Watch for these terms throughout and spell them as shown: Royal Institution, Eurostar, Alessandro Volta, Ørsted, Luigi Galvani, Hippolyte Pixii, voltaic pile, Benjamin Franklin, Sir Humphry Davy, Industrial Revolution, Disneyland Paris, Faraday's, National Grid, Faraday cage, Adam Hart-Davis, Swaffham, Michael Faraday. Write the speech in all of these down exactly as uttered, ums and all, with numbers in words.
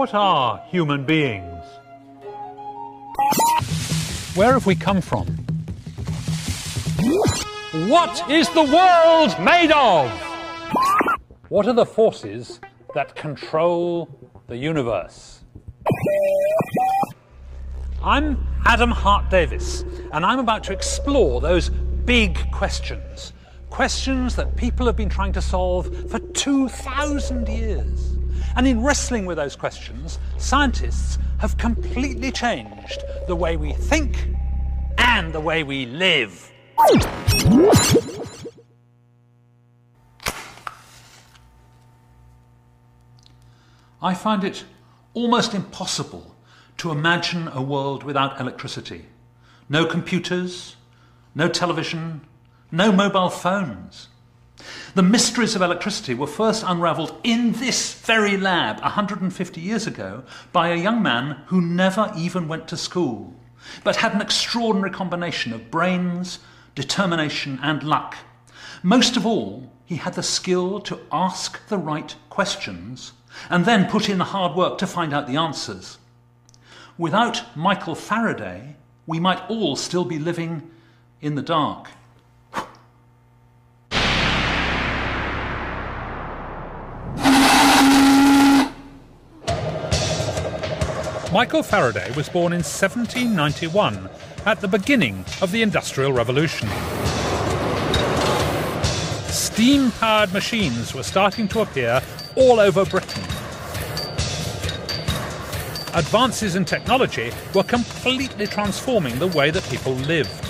What are human beings? Where have we come from? What is the world made of? What are the forces that control the universe? I'm Adam Hart-Davis, and I'm about to explore those big questions. Questions that people have been trying to solve for two thousand years. And in wrestling with those questions, scientists have completely changed the way we think and the way we live. I find it almost impossible to imagine a world without electricity. No computers, no television, no mobile phones. The mysteries of electricity were first unravelled in this very lab one hundred fifty years ago by a young man who never even went to school, but had an extraordinary combination of brains, determination and luck. Most of all, he had the skill to ask the right questions and then put in the hard work to find out the answers. Without Michael Faraday, we might all still be living in the dark. Michael Faraday was born in seventeen ninety-one, at the beginning of the Industrial Revolution. Steam-powered machines were starting to appear all over Britain. Advances in technology were completely transforming the way that people lived.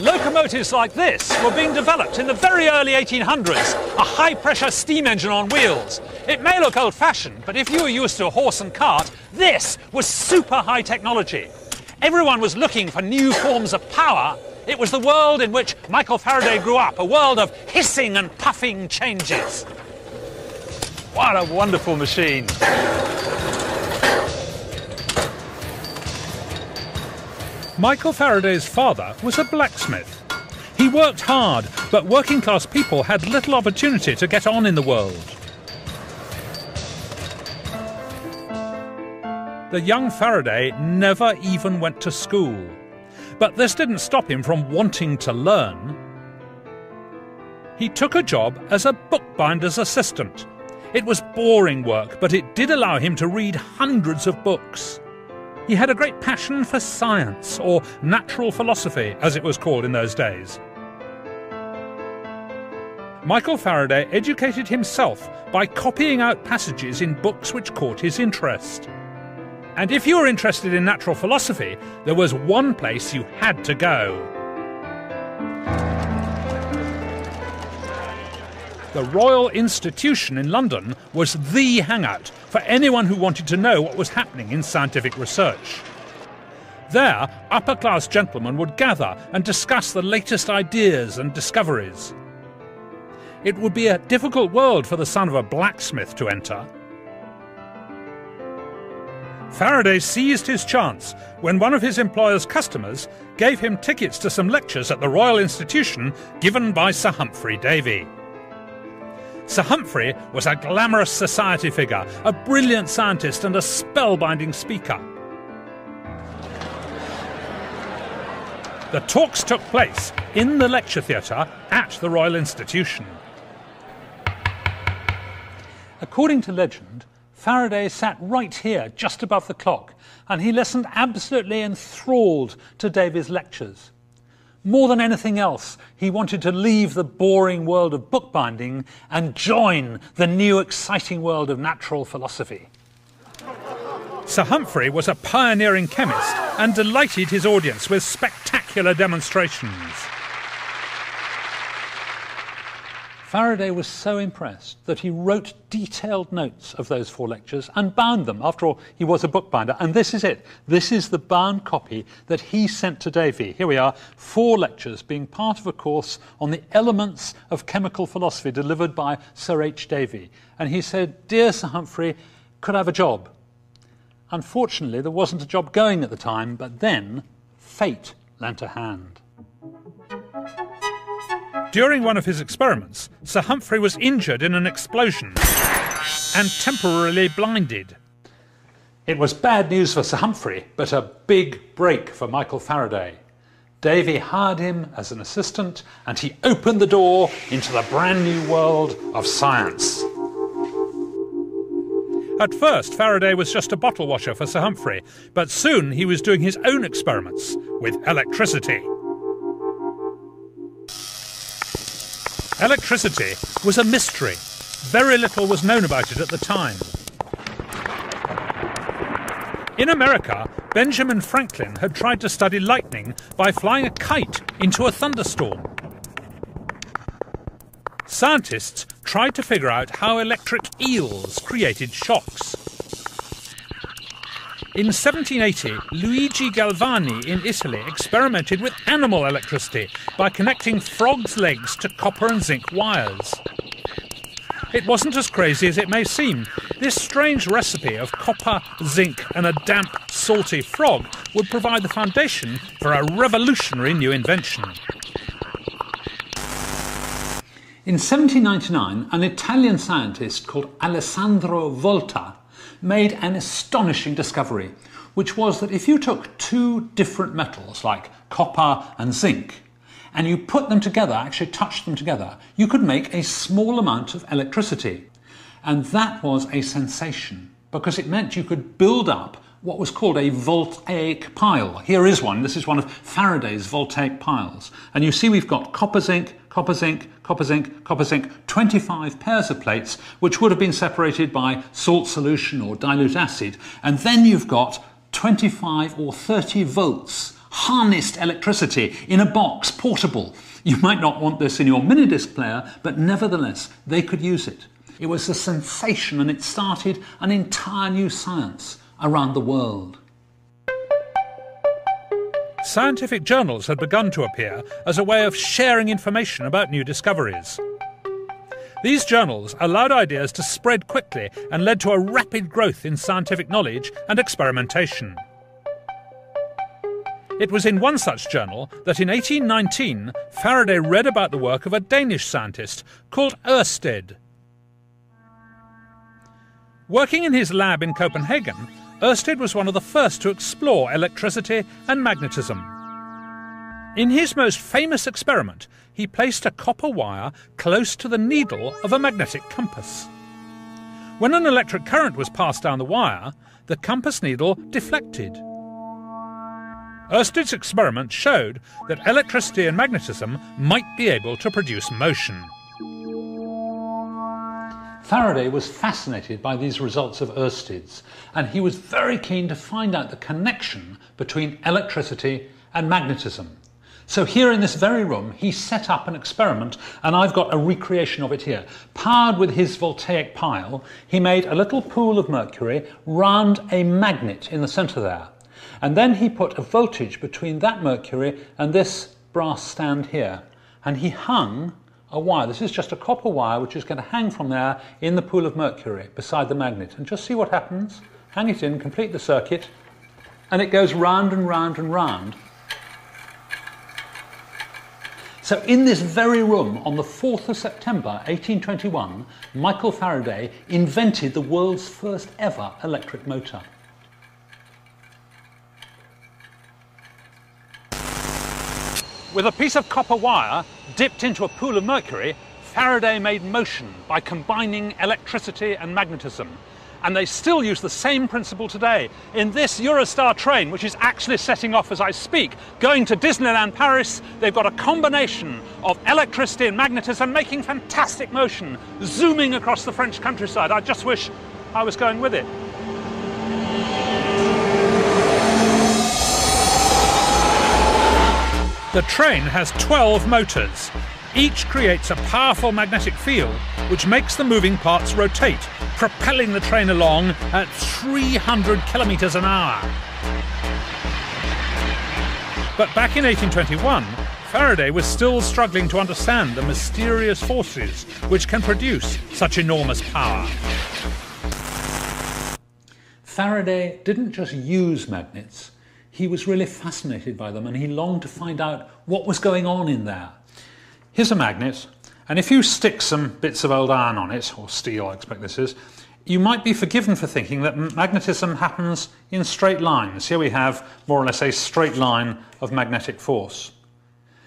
Locomotives like this were being developed in the very early eighteen hundreds, a high-pressure steam engine on wheels. It may look old-fashioned, but if you were used to a horse and cart, this was super high technology. Everyone was looking for new forms of power. It was the world in which Michael Faraday grew up, a world of hissing and puffing changes. What a wonderful machine! Michael Faraday's father was a blacksmith. He worked hard, but working-class people had little opportunity to get on in the world. The young Faraday never even went to school, but this didn't stop him from wanting to learn. He took a job as a bookbinder's assistant. It was boring work, but it did allow him to read hundreds of books. He had a great passion for science, or natural philosophy, as it was called in those days. Michael Faraday educated himself by copying out passages in books which caught his interest. And if you were interested in natural philosophy, there was one place you had to go. The Royal Institution in London was the hangout for anyone who wanted to know what was happening in scientific research. There, upper-class gentlemen would gather and discuss the latest ideas and discoveries. It would be a difficult world for the son of a blacksmith to enter. Faraday seized his chance when one of his employer's customers gave him tickets to some lectures at the Royal Institution given by Sir Humphry Davy. Sir Humphry was a glamorous society figure, a brilliant scientist and a spellbinding speaker. The talks took place in the lecture theatre at the Royal Institution. According to legend, Faraday sat right here, just above the clock, and he listened absolutely enthralled to Davy's lectures. More than anything else, he wanted to leave the boring world of bookbinding and join the new exciting world of natural philosophy. Sir Humphry was a pioneering chemist and delighted his audience with spectacular demonstrations. Faraday was so impressed that he wrote detailed notes of those four lectures and bound them. After all, he was a bookbinder. And this is it. This is the bound copy that he sent to Davy. Here we are, four lectures being part of a course on the elements of chemical philosophy delivered by Sir H. Davy. And he said, "Dear Sir Humphry, could I have a job?" Unfortunately, there wasn't a job going at the time, but then fate lent a hand. During one of his experiments, Sir Humphry was injured in an explosion and temporarily blinded. It was bad news for Sir Humphry, but a big break for Michael Faraday. Davy hired him as an assistant, and he opened the door into the brand new world of science. At first, Faraday was just a bottle washer for Sir Humphry, but soon he was doing his own experiments with electricity. Electricity was a mystery. Very little was known about it at the time. In America, Benjamin Franklin had tried to study lightning by flying a kite into a thunderstorm. Scientists tried to figure out how electric eels created shocks. In seventeen eighty, Luigi Galvani in Italy experimented with animal electricity by connecting frogs' legs to copper and zinc wires. It wasn't as crazy as it may seem. This strange recipe of copper, zinc and a damp, salty frog would provide the foundation for a revolutionary new invention. In seventeen ninety-nine, an Italian scientist called Alessandro Volta made an astonishing discovery, which was that if you took two different metals, like copper and zinc, and you put them together, actually touched them together, you could make a small amount of electricity. And that was a sensation, because it meant you could build up what was called a voltaic pile. Here is one. This is one of Faraday's voltaic piles. And you see we've got copper zinc, copper zinc, copper zinc, copper zinc, twenty-five pairs of plates, which would have been separated by salt solution or dilute acid. And then you've got twenty-five or thirty volts harnessed electricity in a box, portable. You might not want this in your minidisc player, but nevertheless, they could use it. It was a sensation, and it started an entire new science around the world. Scientific journals had begun to appear as a way of sharing information about new discoveries. These journals allowed ideas to spread quickly and led to a rapid growth in scientific knowledge and experimentation. It was in one such journal that in eighteen nineteen, Faraday read about the work of a Danish scientist called Ørsted. Working in his lab in Copenhagen, Ørsted was one of the first to explore electricity and magnetism. In his most famous experiment, he placed a copper wire close to the needle of a magnetic compass. When an electric current was passed down the wire, the compass needle deflected. Ørsted's experiment showed that electricity and magnetism might be able to produce motion. Faraday was fascinated by these results of Ørsted's, and he was very keen to find out the connection between electricity and magnetism. So here in this very room, he set up an experiment, and I've got a recreation of it here. Powered with his voltaic pile, he made a little pool of mercury round a magnet in the centre there. And then he put a voltage between that mercury and this brass stand here. And he hung a wire. This is just a copper wire which is going to hang from there in the pool of mercury beside the magnet. And just see what happens. Hang it in, complete the circuit, and it goes round and round and round. So in this very room, on the fourth of September eighteen twenty-one, Michael Faraday invented the world's first ever electric motor. With a piece of copper wire dipped into a pool of mercury, Faraday made motion by combining electricity and magnetism. And they still use the same principle today. In this Eurostar train, which is actually setting off as I speak, going to Disneyland Paris, they've got a combination of electricity and magnetism making fantastic motion, zooming across the French countryside. I just wish I was going with it. The train has twelve motors. Each creates a powerful magnetic field which makes the moving parts rotate, propelling the train along at three hundred kilometres an hour. But back in eighteen twenty-one, Faraday was still struggling to understand the mysterious forces which can produce such enormous power. Faraday didn't just use magnets. He was really fascinated by them, and he longed to find out what was going on in there. Here's a magnet, and if you stick some bits of old iron on it, or steel I expect this is, you might be forgiven for thinking that magnetism happens in straight lines. Here we have more or less a straight line of magnetic force.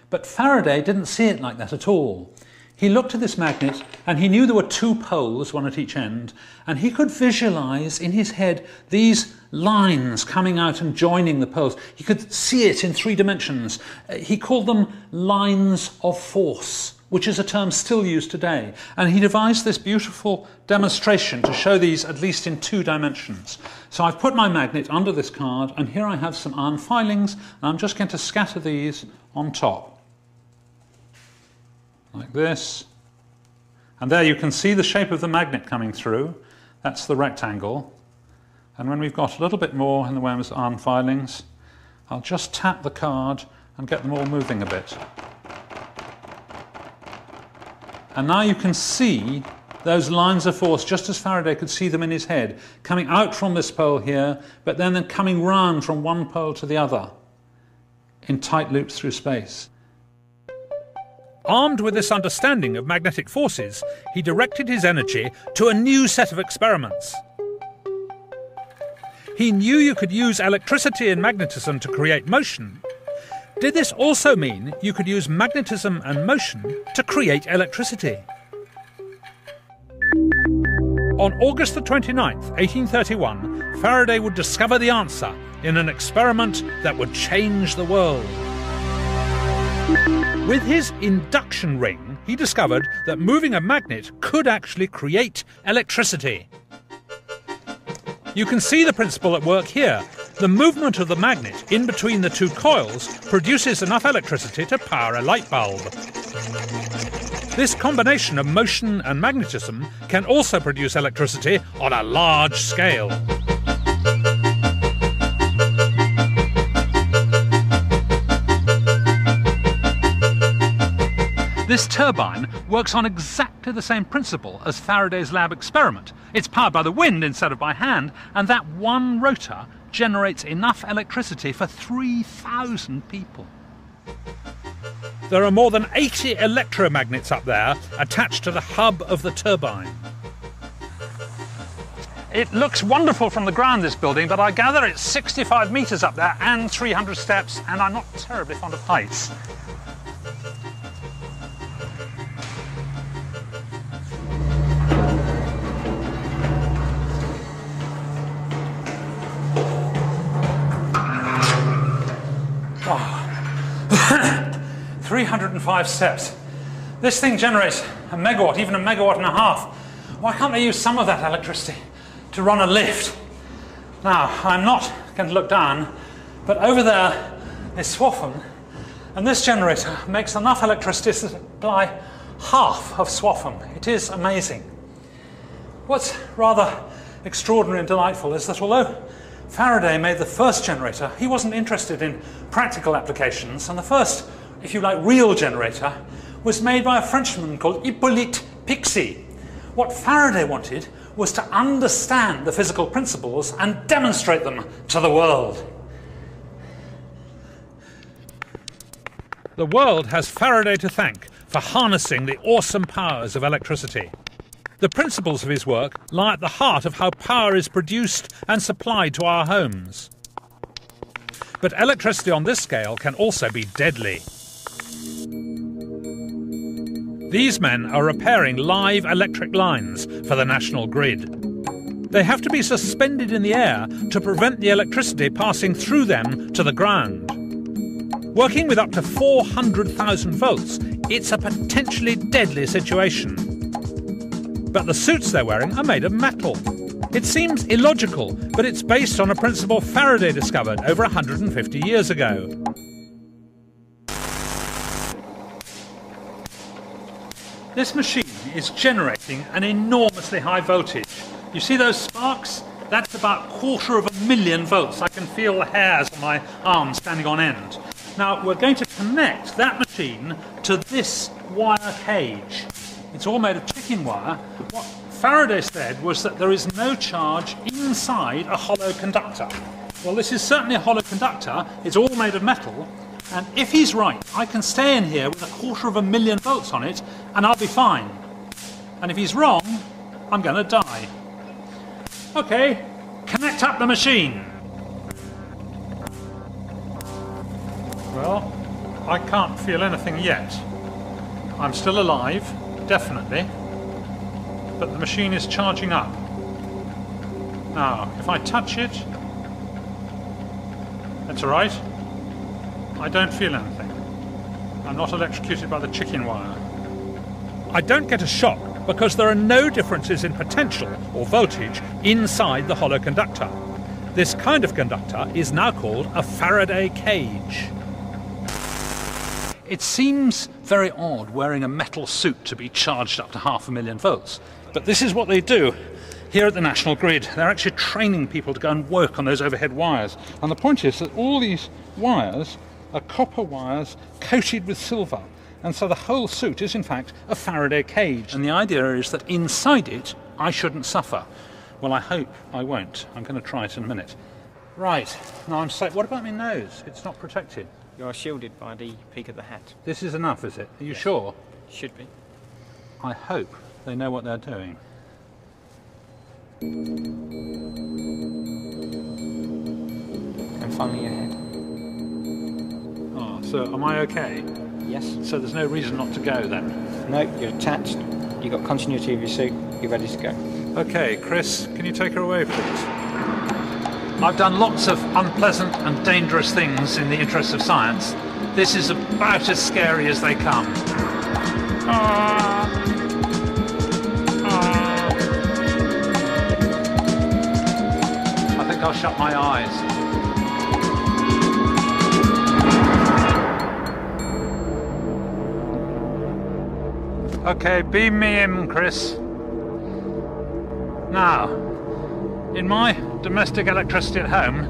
But Faraday didn't see it like that at all. He looked at this magnet and he knew there were two poles, one at each end, and he could visualize in his head these lines coming out and joining the poles. He could see it in three dimensions. He called them lines of force, which is a term still used today. And he devised this beautiful demonstration to show these at least in two dimensions. So I've put my magnet under this card, and here I have some iron filings, and I'm just going to scatter these on top. Like this, and there you can see the shape of the magnet coming through. That's the rectangle, and when we've got a little bit more in the way of iron filings, I'll just tap the card and get them all moving a bit. And now you can see those lines of force, just as Faraday could see them in his head, coming out from this pole here, but then then coming round from one pole to the other in tight loops through space. Armed with this understanding of magnetic forces, he directed his energy to a new set of experiments. He knew you could use electricity and magnetism to create motion. Did this also mean you could use magnetism and motion to create electricity? On August the twenty-ninth, eighteen thirty-one, Faraday would discover the answer in an experiment that would change the world. With his induction ring, he discovered that moving a magnet could actually create electricity. You can see the principle at work here. The movement of the magnet in between the two coils produces enough electricity to power a light bulb. This combination of motion and magnetism can also produce electricity on a large scale. This turbine works on exactly the same principle as Faraday's lab experiment. It's powered by the wind instead of by hand, and that one rotor generates enough electricity for three thousand people. There are more than eighty electromagnets up there attached to the hub of the turbine. It looks wonderful from the ground, this building, but I gather it's sixty-five metres up there and three hundred steps, and I'm not terribly fond of heights. three hundred and five steps. This thing generates a megawatt, even a megawatt and a half. Why can't they use some of that electricity to run a lift? Now, I'm not going to look down, but over there is Swaffham, and this generator makes enough electricity to supply half of Swaffham. It is amazing. What's rather extraordinary and delightful is that although Faraday made the first generator, he wasn't interested in practical applications, and the first, if you like, real generator was made by a Frenchman called Hippolyte Pixii. What Faraday wanted was to understand the physical principles and demonstrate them to the world. The world has Faraday to thank for harnessing the awesome powers of electricity. The principles of his work lie at the heart of how power is produced and supplied to our homes. But electricity on this scale can also be deadly. These men are repairing live electric lines for the National Grid. They have to be suspended in the air to prevent the electricity passing through them to the ground. Working with up to four hundred thousand volts, it's a potentially deadly situation. But the suits they're wearing are made of metal. It seems illogical, but it's based on a principle Faraday discovered over one hundred fifty years ago. This machine is generating an enormously high voltage. You see those sparks? That's about a quarter of a million volts. I can feel the hairs on my arm standing on end. Now we're going to connect that machine to this wire cage. It's all made of chicken wire. What Faraday said was that there is no charge inside a hollow conductor. Well, this is certainly a hollow conductor. It's all made of metal. And if he's right, I can stay in here with a quarter of a million votes on it, and I'll be fine. And if he's wrong, I'm gonna die. Okay, connect up the machine. Well, I can't feel anything yet. I'm still alive, definitely. But the machine is charging up. Now, if I touch it, that's all right. I don't feel anything. I'm not electrocuted by the chicken wire. I don't get a shock because there are no differences in potential or voltage inside the hollow conductor. This kind of conductor is now called a Faraday cage. It seems very odd wearing a metal suit to be charged up to half a million volts, but this is what they do. Here at the National Grid, they're actually training people to go and work on those overhead wires. And the point is that all these wires are copper wires coated with silver. And so the whole suit is, in fact, a Faraday cage. And the idea is that inside it, I shouldn't suffer. Well, I hope I won't. I'm going to try it in a minute. Right, now I'm safe. What about my nose? It's not protected. You're shielded by the peak of the hat. This is enough, is it? Are you yes. sure? Should be. I hope they know what they're doing. And finally your head. Oh, so am I okay? Yes. So there's no reason not to go then? No, you're attached, you've got continuity of your suit, you're ready to go. Okay, Chris, can you take her away, please? I've done lots of unpleasant and dangerous things in the interest of science. This is about as scary as they come. Ah. I'll shut my eyes. Okay, beam me in, Chris. Now, in my domestic electricity at home,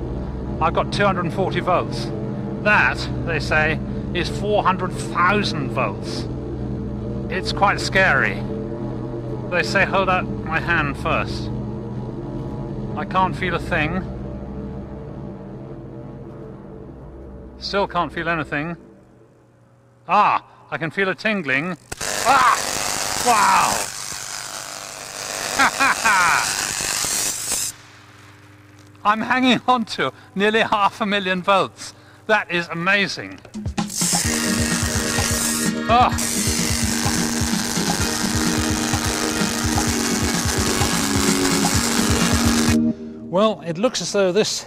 I've got two hundred forty volts. That, they say, is four hundred thousand volts. It's quite scary. They say hold out my hand first. I can't feel a thing. Still can't feel anything. Ah! I can feel a tingling. Ah! Wow! Ha ha ha! I'm hanging on to nearly half a million volts. That is amazing. Ah! Well, it looks as though this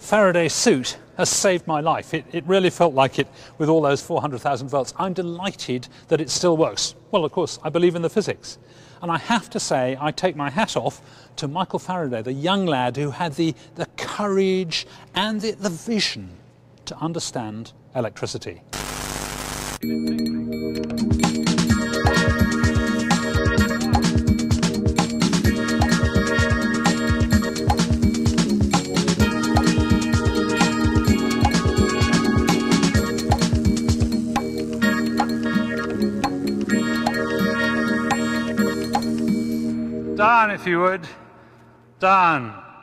Faraday suit has saved my life. It, it really felt like it with all those four hundred thousand volts. I'm delighted that it still works. Well, of course, I believe in the physics. And I have to say, I take my hat off to Michael Faraday, the young lad who had the, the courage and the, the vision to understand electricity. Down, if you would. Down.